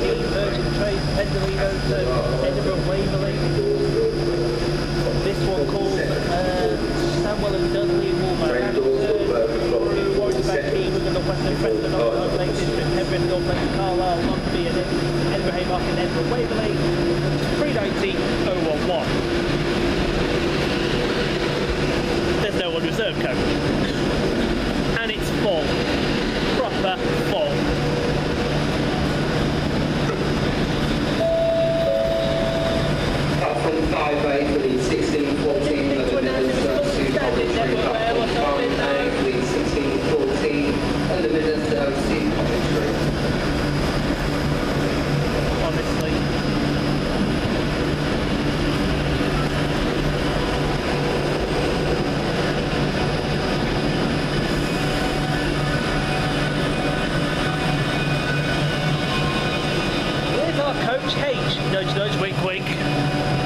Field, Merchant Trade, Penderley, Edinburgh, Waverley. This one called Stanwell and Dudley, Wolverhampton, Warren Banky, Wigan, Western, Preston, Oxford, Lake District, Everett, North Lake, Carlisle, Lonsby, and Edinburgh, Haymarket, and Edinburgh, Waverley. 390.011. There's no one reserve code. And it's full. Proper full. Coach H, nudge, nudge, wink, wink.